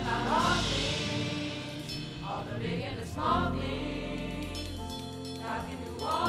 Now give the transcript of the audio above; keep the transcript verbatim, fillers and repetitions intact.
about the hard things, all the big and the small things. God can do all.